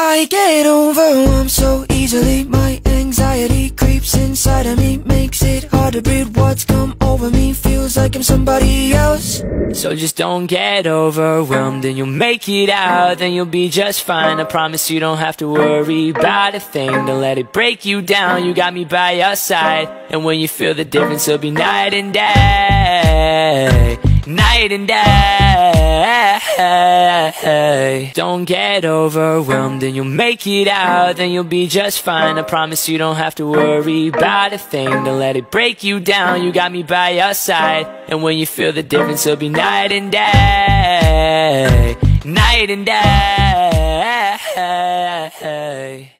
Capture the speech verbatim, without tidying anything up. I get overwhelmed so easily. My anxiety creeps inside of me, makes it hard to breathe. What's come over me feels like I'm somebody else. So just don't get overwhelmed, and you'll make it out, then you'll be just fine. I promise you don't have to worry about a thing. Don't let it break you down, you got me by your side. And when you feel the difference, it'll be night and day. Night and day. Don't get overwhelmed, and you'll make it out, then you'll be just fine. I promise you don't have to worry about a thing. Don't let it break you down, you got me by your side. And when you feel the difference, it'll be night and day. Night and day.